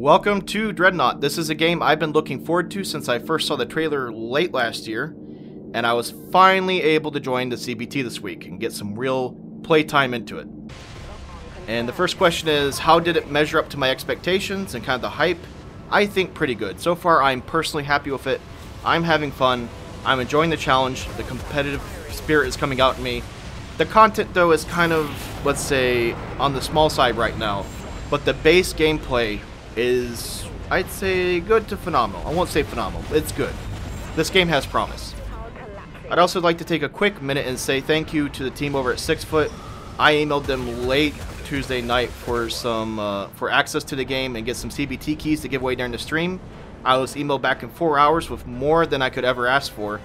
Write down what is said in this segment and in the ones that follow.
Welcome to Dreadnought. This is a game I've been looking forward to since I first saw the trailer late last year, and I was finally able to join the CBT this week and get some real playtime into it. And the first question is, how did it measure up to my expectations and kind of the hype? I think pretty good. So far, I'm personally happy with it. I'm having fun. I'm enjoying the challenge. The competitive spirit is coming out in me. The content, though, is kind of, let's say, on the small side right now, but the base gameplay is, I'd say, good to phenomenal. I won't say phenomenal, it's good. This game has promise. I'd also like to take a quick minute and say thank you to the team over at Sixfoot. I emailed them late Tuesday night for some for access to the game and get some CBT keys to give away during the stream. I was emailed back in 4 hours with more than I could ever ask for,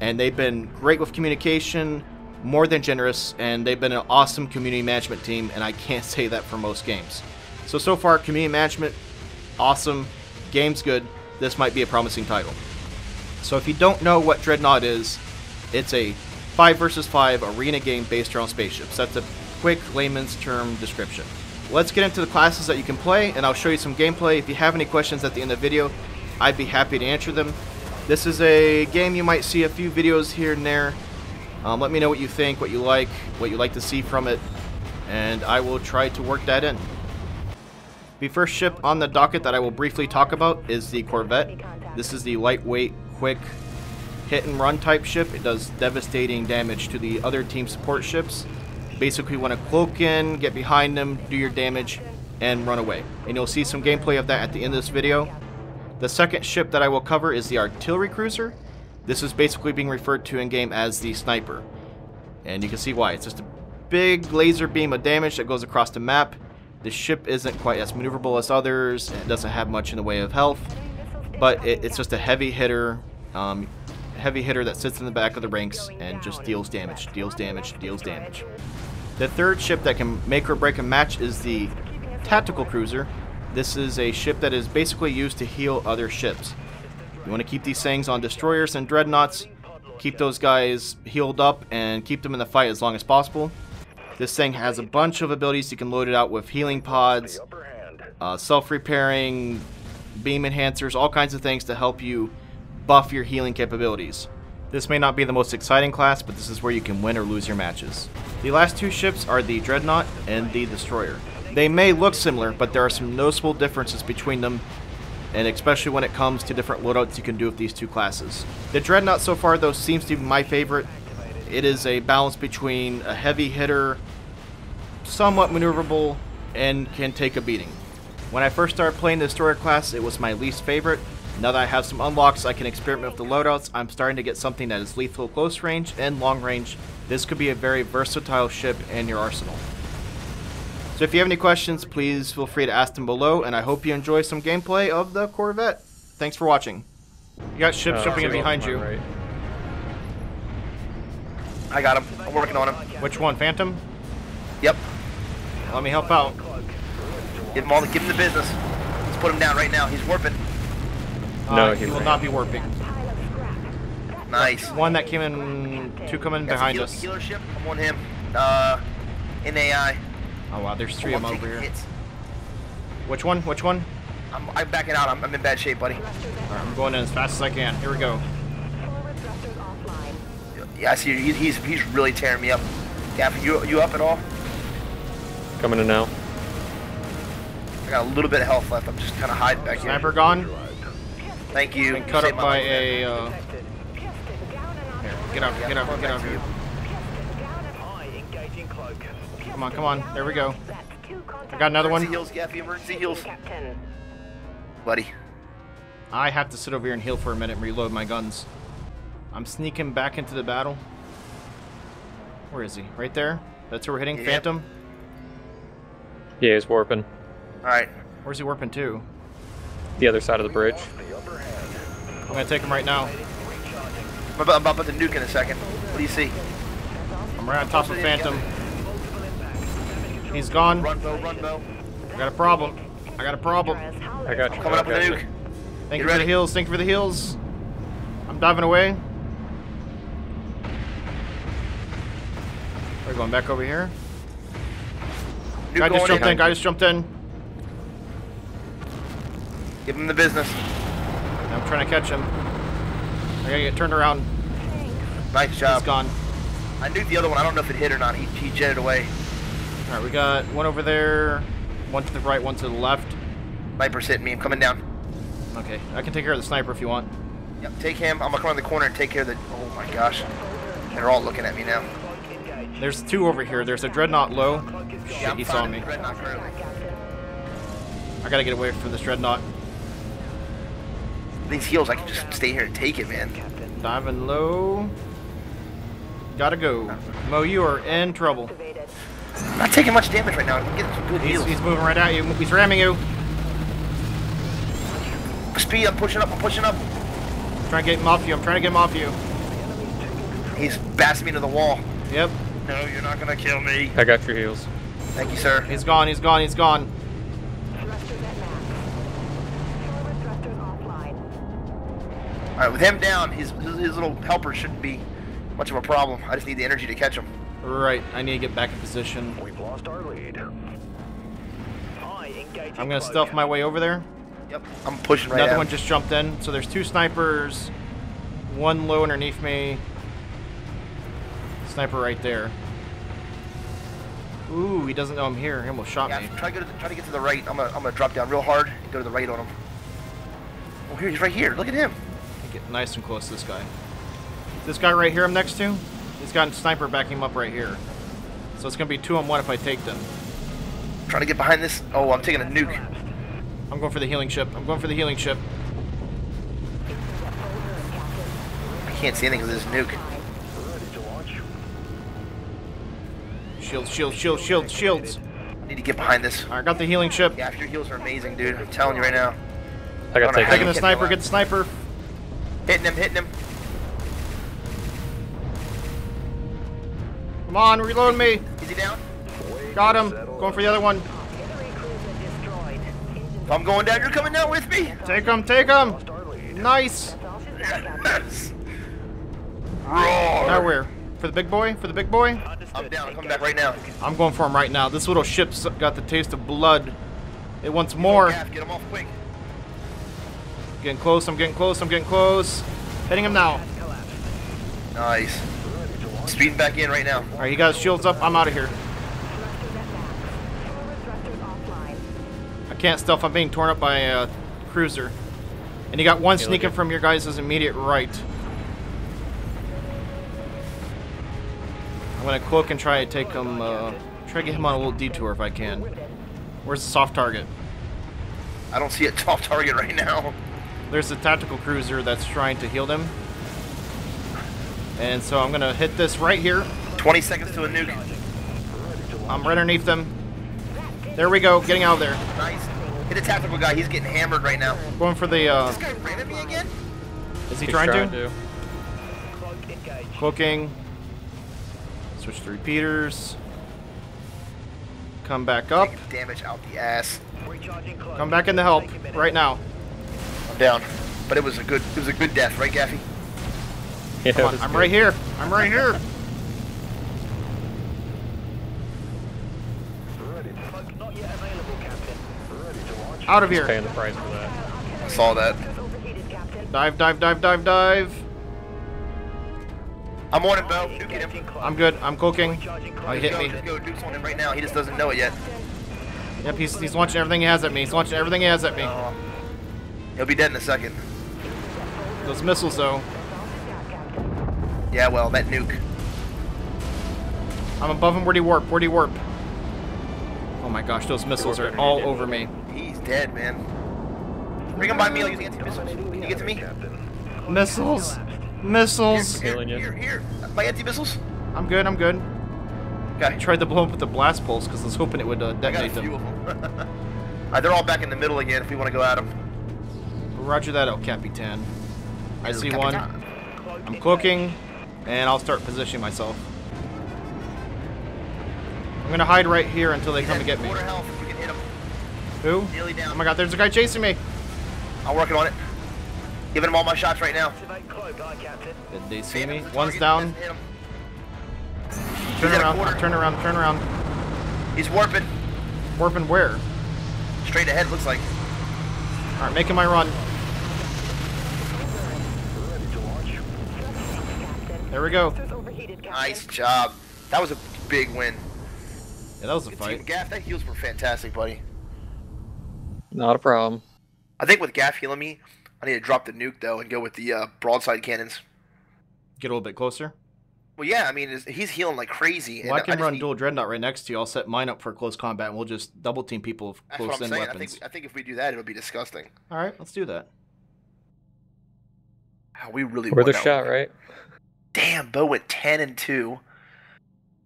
and they've been great with communication, more than generous, and they've been an awesome community management team, and I can't say that for most games. So far, community management, awesome, game's good, this might be a promising title. So if you don't know what Dreadnought is, it's a 5 versus 5 arena game based around spaceships. That's a quick layman's term description. Let's get into the classes that you can play, and I'll show you some gameplay. If you have any questions at the end of the video, I'd be happy to answer them. This is a game you might see a few videos here and there. Let me know what you think, what you like to see from it, and I will try to work that in. The first ship on the docket that I will briefly talk about is the Corvette. This is the lightweight, quick hit-and-run type ship. It does devastating damage to the other team support ships. Basically, you want to cloak in, get behind them, do your damage, and run away. And you'll see some gameplay of that at the end of this video. The second ship that I will cover is the Artillery Cruiser. This is basically being referred to in-game as the Sniper. And you can see why. It's just a big laser beam of damage that goes across the map. The ship isn't quite as maneuverable as others. It doesn't have much in the way of health. But it's just a heavy hitter that sits in the back of the ranks and just deals damage, deals damage, deals damage. The third ship that can make or break a match is the Tactical Cruiser. This is a ship that is basically used to heal other ships. You want to keep these things on destroyers and dreadnoughts, keep those guys healed up, and keep them in the fight as long as possible. This thing has a bunch of abilities. You can load it out with healing pods, self-repairing, beam enhancers, all kinds of things to help you buff your healing capabilities. This may not be the most exciting class, but this is where you can win or lose your matches. The last two ships are the Dreadnought and the Destroyer. They may look similar, but there are some noticeable differences between them, and especially when it comes to different loadouts you can do with these two classes. The Dreadnought so far, though, seems to be my favorite. It is a balance between a heavy hitter, somewhat maneuverable, and can take a beating. When I first started playing the Destroyer class, it was my least favorite. Now that I have some unlocks, I can experiment with the loadouts. I'm starting to get something that is lethal close range and long range. This could be a very versatile ship in your arsenal. So if you have any questions, please feel free to ask them below, and I hope you enjoy some gameplay of the Corvette. Thanks for watching. You got ships jumping in behind you. Right. I got him. I'm working on him. Which one? Phantom? Yep. Let me help out. Give him all the, give him the business. Let's put him down right now. He's warping. No, he will not be warping. Nice. One that came in, two coming behind us. Healer ship. I'm on him. NAI. Oh wow, there's three of them over here. Hits. Which one? Which one? I'm backing out. I'm in bad shape, buddy. All right, I'm going in as fast as I can. Here we go. Yeah, I see. He's really tearing me up. Gaffin, you up at all? Coming in now. I got a little bit of health left. I'm just kind of hiding back here. Sniper gone. Thank you. Been cut up by a. Here, get up! Get up! Get up! Come on, come on. There we go. I got another one. Emergency heals, Gaffy. Emergency heals. Buddy. I have to sit over here and heal for a minute and reload my guns. I'm sneaking back into the battle. Where is he? Right there? That's who we're hitting? Yep. Phantom? Yeah, he's warping. Alright. Where's he warping to? The other side of the bridge. I'm gonna take him right now. I'm about to put the nuke in a second. What do you see? I'm right on top of Phantom. He's gone. Run, Bo, run, Bo. I got a problem. I got a problem. I got you. Coming up with the nuke. Thank you for the heals. Thank you for the heals. I'm diving away. We're going back over here. Guy just jumped in. Guy just jumped in. Give him the business. I'm trying to catch him. I gotta get turned around. Nice job. He's gone. I knew the other one. I don't know if it hit or not. He jetted away. All right, we got one over there, one to the right, one to the left. Sniper's hitting me. I'm coming down. Okay, I can take care of the sniper if you want. Yep, take him. I'm gonna come around the corner and take care of the... Oh my gosh. They're all looking at me now. There's two over here. There's a Dreadnought low. Shit, yeah, he saw me. I gotta get away from this Dreadnought. These heals, I can just stay here and take it, man. Diving low. Gotta go. Mo, you are in trouble. I'm not taking much damage right now. I'm getting some good heals. He's moving right at you. He's ramming you. Speed, I'm pushing up. I'm pushing up. I'm trying to get him off you. I'm trying to get him off you. He's bashing me to the wall. Yep. No, you're not gonna kill me. I got your heals. Thank you, sir. He's gone. He's gone. He's gone. All right, with him down, his little helper shouldn't be much of a problem. I just need the energy to catch him. Right. I need to get back in position. We've lost our lead. I'm gonna stealth my way over there. Yep. I'm pushing right now. Another one just jumped in. So there's two snipers. One low underneath me. Sniper right there. Ooh, he doesn't know I'm here. He almost shot me. Try to get to the right. I'm gonna drop down real hard and go to the right on him. Oh, here he's right here. Look at him. Get nice and close to this guy. This guy right here I'm next to, he's got a sniper backing him up right here. So it's gonna be 2 on 1 if I take them. Trying to get behind this. Oh, I'm taking a nuke. I'm going for the healing ship. I'm going for the healing ship. I can't see anything with this nuke. Shields, shields, shields, shields, shields. I need to get behind this. Alright, got the healing ship. Yeah, your heals are amazing, dude. I'm telling you right now. I gotta take the sniper, get the sniper. Hitting him, hitting him. Come on, reload me. Is he down? Got him. Going for the other one. I'm going down. You're coming down with me. Take him, take him. Nice. Yes. Roar. Now where? For the big boy? For the big boy? I'm down. I'm coming back right now. I'm going for him right now. This little ship's got the taste of blood. It wants more. Get him off quick. Getting close, I'm getting close, I'm getting close. Hitting him now. Nice. Speeding back in right now. Alright, he got his shields up, I'm out of here. I can't stealth, I'm being torn up by a cruiser. And you got one sneaking from your guys' immediate right. I'm gonna cloak and try to take him, try to get him on a little detour if I can. Where's the soft target? I don't see a soft target right now. There's a tactical cruiser that's trying to heal them. And so I'm gonna hit this right here. 20 seconds to a nuke. I'm right underneath them. There we go, getting out of there. Nice. Hit a tactical guy, he's getting hammered right now. Going for the Is this guy ran at me again? Is he trying to? Cloaking. Switch to repeaters. Come back up. Taking damage out the ass. Come back in to help right now. Down, but it was a good death, right, Gaffy? Yeah, come on, I'm right here. I'm right here. Out of here. Paying the price for that. I saw that. Dive, dive, dive, dive, dive. I'm on it, Bo. Nuke him. I'm good. I'm cooking. Oh, he hit me. Just go Duke's on him right now. He just doesn't know it yet. Yep, he's launching everything he has at me. He's launching everything he has at me. He'll be dead in a second. Those missiles, though. Yeah, well, that nuke. I'm above him. Where'd he warp? Where'd he warp? Oh my gosh, those missiles are all over me. He's dead, man. Bring him by me. I'll use the anti-missiles. Can you get to me? Missiles. Missiles. Here. My anti-missiles? I'm good, I'm good. Okay. I tried to blow up with the blast pulse because I was hoping it would detonate them. Alright, they're all back in the middle again if we want to go at them. Roger that, El Capitan. I see one. I'm cloaking, and I'll start positioning myself. I'm gonna hide right here until they come to get me. Who? Oh my god, there's a guy chasing me. I'm working on it. Giving him all my shots right now. Did they see me? One's down. Turn around, turn around, turn around. He's warping. Warping where? Straight ahead, looks like. Alright, making my run. There we go. Nice job. That was a big win. Yeah, that was a fight. Team Gaff, that heals were fantastic, buddy. Not a problem. I think with Gaff healing me, I need to drop the nuke, though, and go with the broadside cannons. Get a little bit closer? Well, yeah, I mean, he's healing like crazy. Well, and I can run dual Dreadnought right next to you. I'll set mine up for close combat, and we'll just double-team people with close-in weapons. I think if we do that, it'll be disgusting. All right, let's do that. Wow, we really worth a shot, right? Damn, Bo went 10 and 2.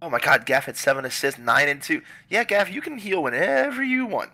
Oh my God, Gaff had 7 assists, 9 and 2. Yeah, Gaff, you can heal whenever you want.